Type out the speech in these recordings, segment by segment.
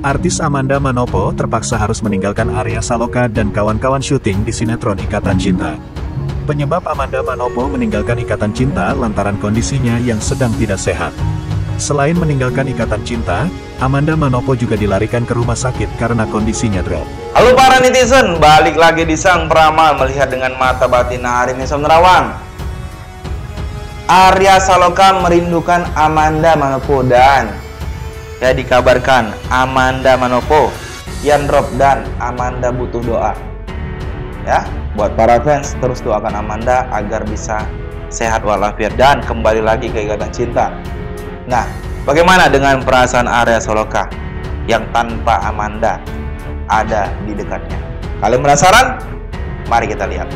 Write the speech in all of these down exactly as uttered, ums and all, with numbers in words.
Artis Amanda Manopo terpaksa harus meninggalkan Arya Saloka dan kawan-kawan syuting di sinetron Ikatan Cinta. Penyebab Amanda Manopo meninggalkan Ikatan Cinta lantaran kondisinya yang sedang tidak sehat. Selain meninggalkan Ikatan Cinta, Amanda Manopo juga dilarikan ke rumah sakit karena kondisinya drop. Halo para netizen, balik lagi di Sang Peramal melihat dengan mata batin Arya Saloka. Arya Saloka merindukan Amanda Manopo dan ya dikabarkan Amanda Manopo yang drop dan Amanda butuh doa. Ya, buat para fans terus doakan Amanda agar bisa sehat walafiat dan kembali lagi ke Ikatan Cinta. Nah, bagaimana dengan perasaan Arya Saloka yang tanpa Amanda ada di dekatnya? Kalian penasaran? Mari kita lihat.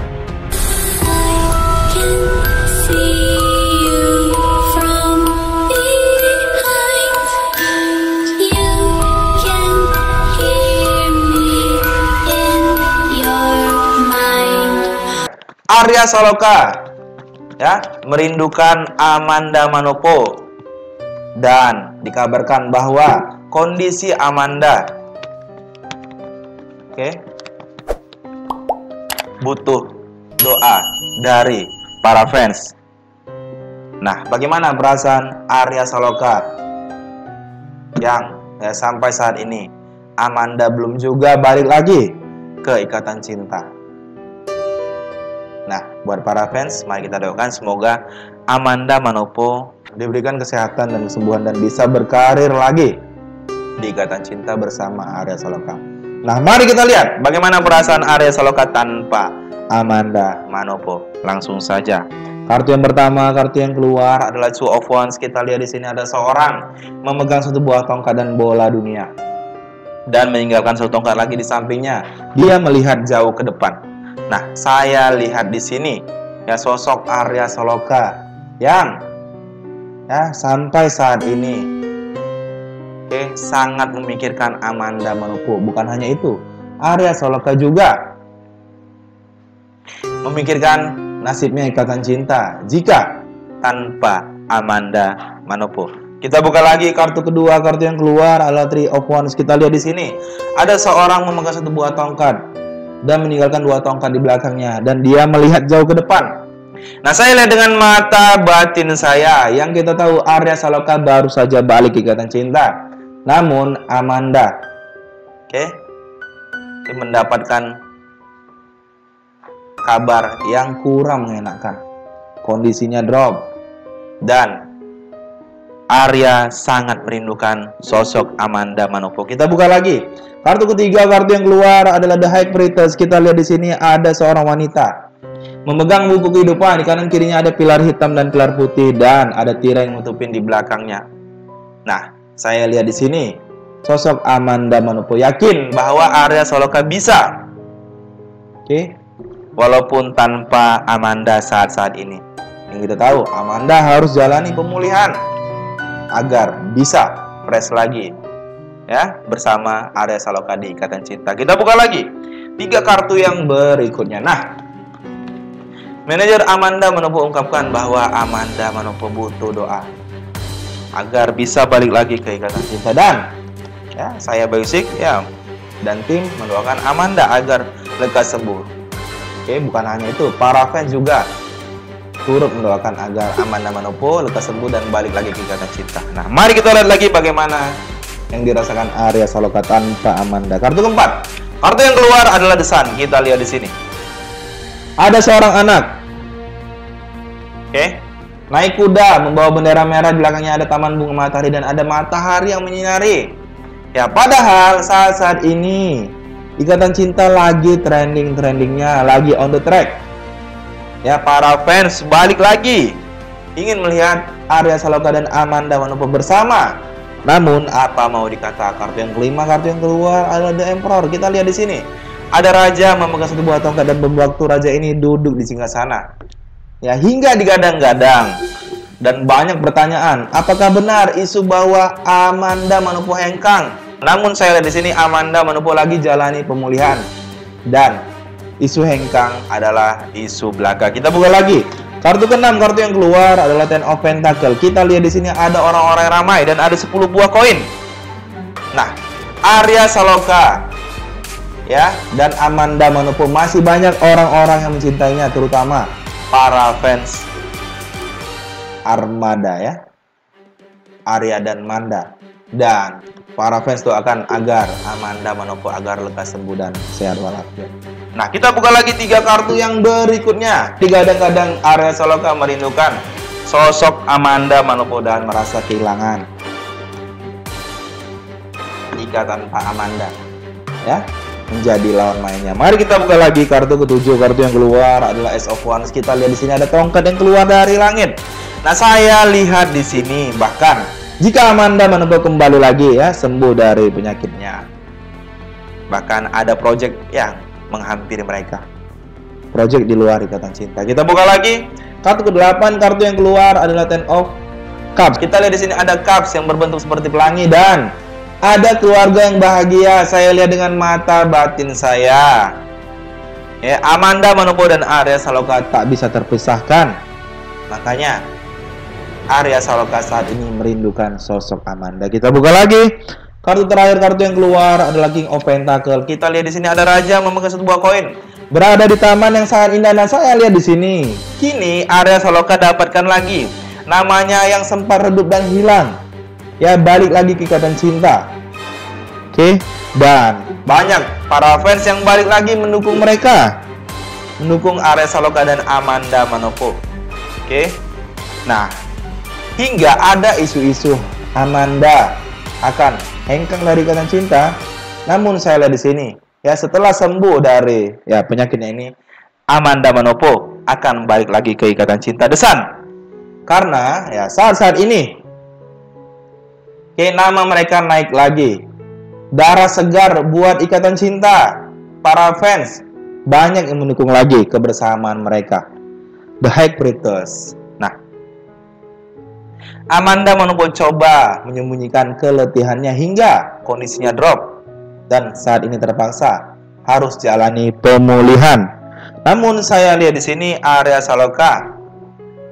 Arya Saloka ya, merindukan Amanda Manopo. Dan dikabarkan bahwa kondisi Amanda oke, okay, butuh doa dari para fans. Nah, bagaimana perasaan Arya Saloka yang ya, sampai saat ini Amanda belum juga balik lagi ke Ikatan Cinta. Nah, buat para fans, mari kita doakan semoga Amanda Manopo diberikan kesehatan dan kesembuhan dan bisa berkarir lagi di Ikatan Cinta bersama Arya Saloka. Nah, mari kita lihat bagaimana perasaan Arya Saloka tanpa Amanda Manopo. Langsung saja. Kartu yang pertama, kartu yang keluar adalah Two of Wands. Kita lihat di sini ada seorang memegang satu buah tongkat dan bola dunia dan meninggalkan satu tongkat lagi di sampingnya. Dia melihat jauh ke depan. Nah, saya lihat di sini ya sosok Arya Saloka yang ya sampai saat ini oke okay, sangat memikirkan Amanda Manopo. Bukan hanya itu, Arya Saloka juga memikirkan nasibnya Ikatan Cinta jika tanpa Amanda Manopo. Kita buka lagi kartu kedua, kartu yang keluar adalah Three of Wands. Kita lihat di sini ada seorang memegang satu buah tongkat dan meninggalkan dua tongkat di belakangnya dan dia melihat jauh ke depan. Nah, saya lihat dengan mata batin saya yang kita tahu Arya Saloka baru saja balik ke Ikatan Cinta. Namun Amanda oke, okay, mendapatkan kabar yang kurang menyenangkan. Kondisinya drop dan Arya sangat merindukan sosok Amanda Manopo. Kita buka lagi. Kartu ketiga, kartu yang keluar adalah The High Priestess. Kita lihat di sini ada seorang wanita memegang buku kehidupan. Di kanan kirinya ada pilar hitam dan pilar putih dan ada tirai yang menutupin di belakangnya. Nah, saya lihat di sini sosok Amanda Manopo yakin bahwa Arya Saloka bisa. Oke, okay, walaupun tanpa Amanda saat-saat ini. Yang kita tahu Amanda harus jalani pemulihan agar bisa fresh lagi ya bersama Arya Saloka di Ikatan Cinta. Kita buka lagi tiga kartu yang berikutnya. Nah, manajer Amanda Manopo ungkapkan bahwa Amanda Manopo butuh doa agar bisa balik lagi ke Ikatan Cinta dan ya saya Bayu S I K ya dan tim mendoakan Amanda agar lekas sembuh. Oke, bukan hanya itu, para fans juga turut mendoakan agar Amanda Manopo lekas sembuh dan balik lagi ke Ikatan Cinta. Nah, mari kita lihat lagi bagaimana yang dirasakan Arya Saloka tanpa Amanda. Kartu keempat, kartu yang keluar adalah The Sun. Kita lihat di sini ada seorang anak oke okay, naik kuda membawa bendera merah. Di belakangnya ada taman bunga matahari dan ada matahari yang menyinari. Ya, padahal saat saat ini Ikatan Cinta lagi trending-trendingnya, lagi on the track. Ya, para fans balik lagi ingin melihat Arya Saloka dan Amanda Manopo bersama. Namun apa mau dikata, kartu yang kelima, kartu yang keluar adalah The Emperor. Kita lihat di sini ada raja memegang satu buah tongkat dan waktu raja ini duduk di singgasana. Ya, hingga digadang-gadang dan banyak pertanyaan. Apakah benar isu bahwa Amanda Manopo hengkang? Namun saya lihat di sini Amanda Manopo lagi jalani pemulihan dan isu hengkang adalah isu belaka. Kita buka lagi kartu keenam, kartu yang keluar adalah Ten of Pentacle. Kita lihat di sini ada orang-orang ramai dan ada sepuluh buah koin. Nah, Arya Saloka ya, dan Amanda Manopo. Masih banyak orang-orang yang mencintainya, terutama para fans Armada ya, Arya dan Manda, dan para fans doakan agar Amanda Manopo agar lekas sembuh dan sehat walafiat. Nah, kita buka lagi tiga kartu yang berikutnya. Kadang-kadang Arya Saloka merindukan sosok Amanda Manopo dan merasa kehilangan jika tanpa Amanda ya menjadi lawan mainnya. Mari kita buka lagi kartu ketujuh. Kartu yang keluar adalah Ace of Wands. Kita lihat di sini ada tongkat yang keluar dari langit. Nah, saya lihat di sini bahkan jika Amanda Manopo kembali lagi ya sembuh dari penyakitnya, bahkan ada project yang menghampiri mereka, project di luar Ikatan Cinta. Kita buka lagi kartu kedelapan. Kartu yang keluar adalah Ten of Cups. Kita lihat di sini ada cups yang berbentuk seperti pelangi dan ada keluarga yang bahagia. Saya lihat dengan mata batin saya ya, Amanda Manopo dan Arya Saloka tak bisa terpisahkan. Makanya Arya Saloka saat ini merindukan sosok Amanda. Kita buka lagi kartu terakhir. Kartu yang keluar adalah King of Pentacle. Kita lihat di sini ada raja memegang satu buah koin berada di taman yang sangat indah. Dan saya lihat di sini kini Arya Saloka dapatkan lagi namanya yang sempat redup dan hilang ya, balik lagi ke Ikatan Cinta. Oke, dan banyak para fans yang balik lagi mendukung mereka, mendukung Arya Saloka dan Amanda Manopo. Oke, nah hingga ada isu-isu Amanda akan hengkang dari Ikatan Cinta. Namun saya lihat di sini ya, setelah sembuh dari ya penyakitnya ini, Amanda Manopo akan balik lagi ke Ikatan Cinta Desan. Karena ya saat-saat ini ya, nama mereka naik lagi. Darah segar buat Ikatan Cinta. Para fans banyak yang mendukung lagi kebersamaan mereka. Baik Pritus. Amanda Manopo coba menyembunyikan keletihannya hingga kondisinya drop dan saat ini terpaksa harus jalani pemulihan. Namun saya lihat di sini Arya Saloka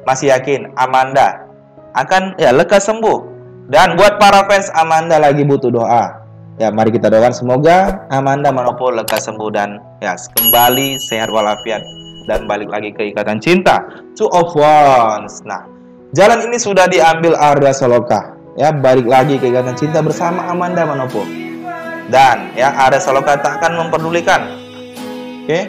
masih yakin Amanda akan ya lekas sembuh. Dan buat para fans Amanda lagi butuh doa. Ya, mari kita doakan semoga Amanda Manopo lekas sembuh dan ya kembali sehat walafiat dan balik lagi ke Ikatan Cinta. Two of Wands. Nah, jalan ini sudah diambil Arya Saloka ya, balik lagi ke Ikatan Cinta bersama Amanda Manopo. Dan ya Arya Saloka tak akan memperdulikan Oke,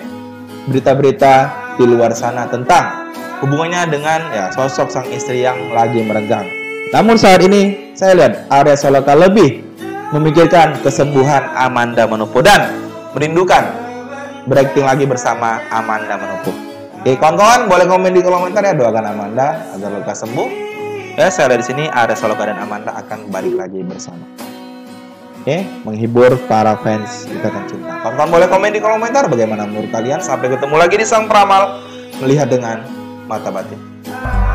berita-berita di luar sana tentang hubungannya dengan ya sosok sang istri yang lagi merenggang. Namun saat ini saya lihat Arya Saloka lebih memikirkan kesembuhan Amanda Manopo dan merindukan berakting lagi bersama Amanda Manopo. Oke, kawan-kawan boleh komen di kolom komentar ya, doakan Amanda agar lekas sembuh. Ya, saya lihat di sini Arya Saloka dan Amanda akan balik lagi bersama. Oke, menghibur para fans Ikatan Cinta. Kawan-kawan boleh komen di kolom komentar bagaimana menurut kalian. Sampai ketemu lagi di Sang Peramal, melihat dengan mata batin.